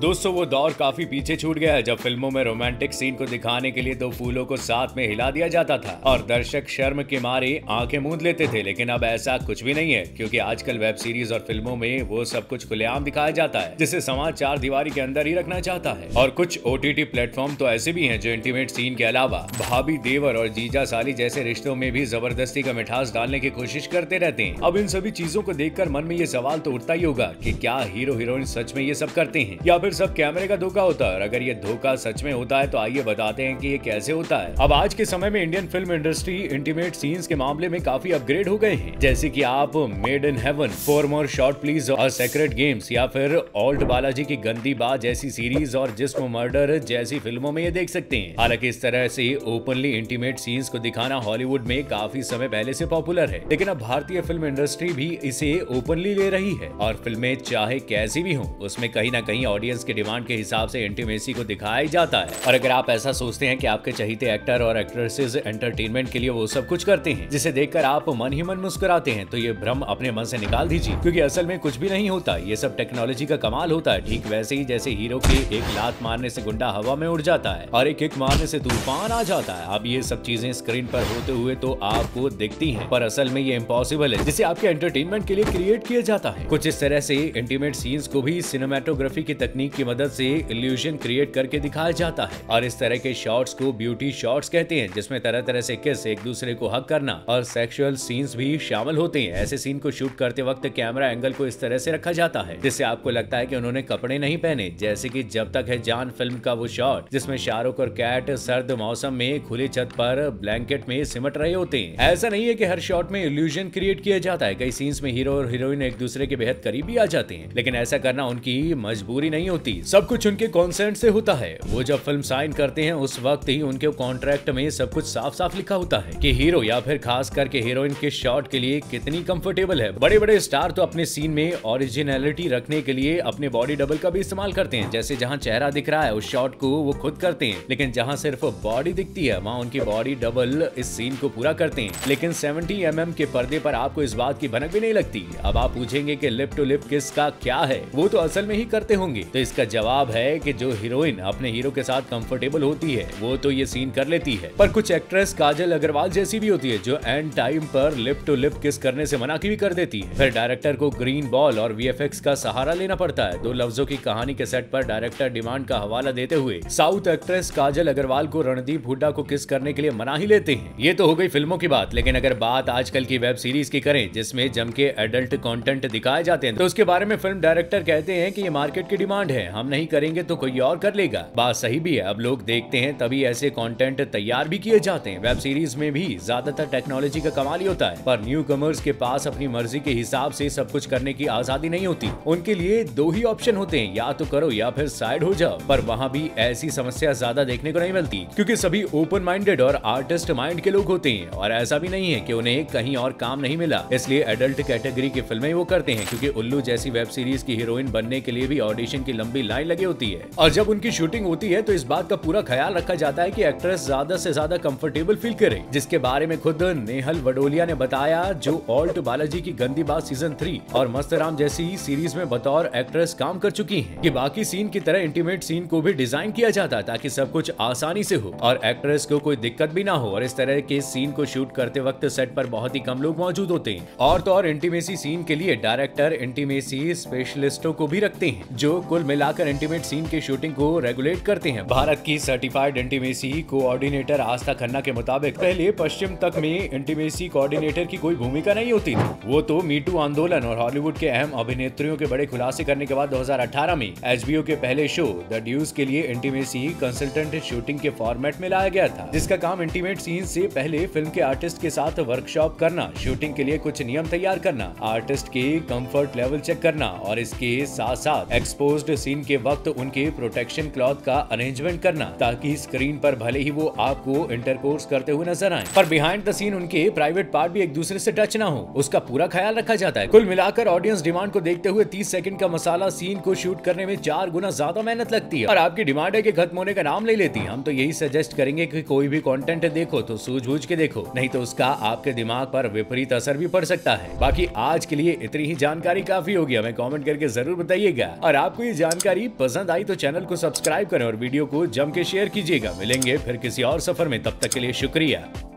दोस्तों वो दौर काफी पीछे छूट गया है जब फिल्मों में रोमांटिक सीन को दिखाने के लिए दो फूलों को साथ में हिला दिया जाता था और दर्शक शर्म के मारे आंखें मूंद लेते थे। लेकिन अब ऐसा कुछ भी नहीं है, क्योंकि आजकल वेब सीरीज और फिल्मों में वो सब कुछ खुलेआम दिखाया जाता है जिसे समाज चार दीवारी के अंदर ही रखना चाहता है। और कुछ OTT प्लेटफॉर्म तो ऐसे भी है जो इंटीमेट सीन के अलावा भाभी, देवर और जीजा साली जैसे रिश्तों में भी जबरदस्ती का मिठास डालने की कोशिश करते रहते हैं। अब इन सभी चीजों को देखकर मन में ये सवाल तो उठता ही होगा कि क्या हीरो हीरोइन सच में ये सब करते हैं या फिर सब कैमरे का धोखा होता है। और अगर ये धोखा सच में होता है तो आइए बताते हैं कि ये कैसे होता है। अब आज के समय में Indian film industry intimate scenes के मामले में काफी अपग्रेड हो गए हैं, जैसे कि आप made in haven, for more शॉर्ट प्लीज और सीक्रेट गेम्स या फिर ऑल्ट बालाजी की गंदी बात जैसी सीरीज और जिस्म मर्डर जैसी फिल्मों में ये देख सकते हैं। हालांकि इस तरह से ओपनली इंटीमेट सीन्स को दिखाना हॉलीवुड में काफी समय पहले से पॉपुलर है, लेकिन अब भारतीय फिल्म इंडस्ट्री भी इसे ओपनली ले रही है और फिल्में चाहे कैसी भी हो उसमें कहीं ना कहीं ऑडियंस के डिमांड के हिसाब से इंटीमेसी को दिखाया जाता है। और अगर आप ऐसा सोचते हैं कि आपके चहीते एक्टर और एक्ट्रेसेस एंटरटेनमेंट के लिए वो सब कुछ करते हैं जिसे देखकर आप मन ही मन मुस्कुराते हैं, तो ये भ्रम अपने मन से निकाल दीजिए, क्योंकि असल में कुछ भी नहीं होता। ये सब टेक्नोलॉजी का कमाल होता है, ठीक वैसे ही जैसे हीरो के एक लात मारने से गुंडा हवा में उड़ जाता है और एक किक मारने से तूफान आ जाता है। अब ये सब चीजें स्क्रीन पर होते हुए तो आपको दिखती है, पर असल में ये इम्पॉसिबल है जिसे आपके एंटरटेनमेंट के लिए क्रिएट किया जाता है। कुछ इस तरह से इंटीमेट सीन्स को भी सिनेमेटोग्राफी की तकनीक की मदद से इल्यूजन क्रिएट करके दिखाया जाता है। और इस तरह के शॉट्स को ब्यूटी शॉट्स कहते हैं, जिसमें तरह तरह से किस, एक दूसरे को हक करना और सेक्सुअल सीन्स भी शामिल होते हैं। ऐसे सीन को शूट करते वक्त कैमरा एंगल को इस तरह से रखा जाता है जिससे आपको लगता है कि उन्होंने कपड़े नहीं पहने, जैसे कि जब तक है जान फिल्म का वो शॉट जिसमें शाहरुख और कैट सर्द मौसम में खुली छत पर ब्लैंकेट में सिमट रहे होते हैं। ऐसा नहीं है कि हर शॉट में इल्यूजन क्रिएट किया जाता है, कई सीन्स में हीरो और हीरोइन एक दूसरे के बेहद करीब भी आ जाते हैं, लेकिन ऐसा करना उनकी मजबूरी नहीं होती, सब कुछ उनके कॉन्सेंट से होता है। वो जब फिल्म साइन करते हैं उस वक्त ही उनके कॉन्ट्रैक्ट में सब कुछ साफ साफ लिखा होता है कि हीरो या फिर खास करके हीरोइन के शॉट के लिए कितनी कंफर्टेबल है। बड़े बड़े स्टार तो अपने सीन में ओरिजिनलिटी रखने के लिए अपने बॉडी डबल का भी इस्तेमाल करते हैं, जैसे जहाँ चेहरा दिख रहा है उस शॉट को वो खुद करते हैं, लेकिन जहाँ सिर्फ बॉडी दिखती है वहाँ उनकी बॉडी डबल इस सीन को पूरा करते हैं। लेकिन 70 mm के पर्दे पर आपको इस बात की भनक भी नहीं लगती। अब आप पूछेंगे कि लिप टू लिप किस का क्या है, वो तो असल में ही करते होंगे। तो इसका जवाब है कि जो हीरोइन अपने हीरो के साथ कंफर्टेबल होती है वो तो ये सीन कर लेती है, पर कुछ एक्ट्रेस काजल अग्रवाल जैसी भी होती है जो एंड टाइम पर लिप टू लिप किस करने से मना भी कर देती है। फिर डायरेक्टर को ग्रीन बॉल और VFX का सहारा लेना पड़ता है। दो लफ्जों की कहानी के सेट पर डायरेक्टर डिमांड का हवाला देते हुए साउथ एक्ट्रेस काजल अग्रवाल को रणदीप हुड्डा को किस करने के लिए मना ही लेते हैं। ये तो हो गई फिल्मों की बात, लेकिन अगर बात आजकल की वेब सीरीज की करें जिसमें जम के एडल्ट कंटेंट दिखाए जाते हैं, तो उसके बारे में फिल्म डायरेक्टर कहते हैं कि ये मार्केट की डिमांड है, हम नहीं करेंगे तो कोई और कर लेगा। बात सही भी है, अब लोग देखते हैं तभी ऐसे कंटेंट तैयार भी किए जाते हैं। वेब सीरीज में भी ज्यादातर टेक्नोलॉजी का कमाल ही होता है, पर न्यू कमर्स के पास अपनी मर्जी के हिसाब से सब कुछ करने की आजादी नहीं होती। उनके लिए दो ही ऑप्शन होते हैं, या तो करो या फिर साइड हो जाओ, पर वहाँ भी ऐसी समस्या ज्यादा देखने को नहीं मिलती, क्योंकि सभी ओपन माइंडेड और आर्टिस्ट माइंड के लोग होते हैं और ऐसा भी नहीं है कि उन्हें कहीं और काम नहीं मिला इसलिए एडल्ट कैटेगरी की फिल्में वो करते हैं। क्योंकि उल्लू जैसी वेब सीरीज की हीरोइन बनने के लिए भी ऑडिशन की लंबी लाइन लगी होती है और जब उनकी शूटिंग होती है तो इस बात का पूरा ख्याल रखा जाता है कि एक्ट्रेस ज्यादा से ज्यादा कंफर्टेबल फील करे, जिसके बारे में खुद नेहल वडोलिया ने बताया, जो ऑल्ट बालाजी की गंदी बात सीजन 3 और मस्तराम जैसी सीरीज में बतौर एक्ट्रेस काम कर चुकी है, कि बाकी सीन की तरह इंटीमेट सीन को भी डिजाइन किया जाता है ताकि सब कुछ आसानी से हो और एक्ट्रेस को कोई दिक्कत भी ना हो। और इस तरह के सीन को शूट करते वक्त सेट पर बहुत ही कम लोग मौजूद होते हैं और तो और इंटीमेसी सीन के लिए डायरेक्टर इंटीमेसी स्पेशलिस्टों को भी रखते हैं, जो कुल मिलाकर इंटीमेट सीन की शूटिंग को रेगुलेट करते हैं। भारत की certified intimacy coordinator Aastha Khanna के मुताबिक पहले पश्चिम तक में इंटीमेसी कोऑर्डिनेटर की कोई भूमिका नहीं होती थी। वो तो मीटू आंदोलन और हॉलीवुड के अहम अभिनेत्रियों के बड़े खुलासे करने के बाद 2018 में HBO के पहले शो द ड्यूस के लिए इंटीमेसी कंसल्टेंट शूटिंग के फॉर्मेट में लाया गया था, जिसका काम इंटीमेट सीन से पहले फिल्म के आर्टिस्ट के साथ वर्कशॉप करना, शूटिंग के लिए कुछ नियम तैयार करना, आर्टिस्ट के कम्फर्ट लेवल चेक करना और इसके साथ साथ एक्सपोज्ड सीन के वक्त उनके प्रोटेक्शन क्लॉथ का अरेंजमेंट करना, ताकि स्क्रीन पर भले ही वो आपको इंटरकोर्स करते हुए नजर आए पर बिहाइंड द सीन उनके प्राइवेट पार्ट भी एक दूसरे से टच ना हो, उसका पूरा ख्याल रखा जाता है। कुल मिलाकर ऑडियंस डिमांड को देखते हुए 30 सेकंड का मसाला सीन को शूट करने में 4 गुना ज्यादा मेहनत लगती है और आपकी डिमांड है कि खत्म होने का नाम ले लेती है। हम तो यही सजेस्ट करेंगे कि कोई भी कंटेंट देखो तो सूझबूझ के देखो, नहीं तो उसका आपके दिमाग पर विपरीत असर भी पड़ सकता है। बाकी आज के लिए इतनी ही जानकारी काफी होगी, हमें कॉमेंट करके जरूर बताइएगा और आपको ये जानकारी पसंद आई तो चैनल को सब्सक्राइब करें और वीडियो को जम के शेयर कीजिएगा। मिलेंगे फिर किसी और सफर में, तब तक के लिए शुक्रिया।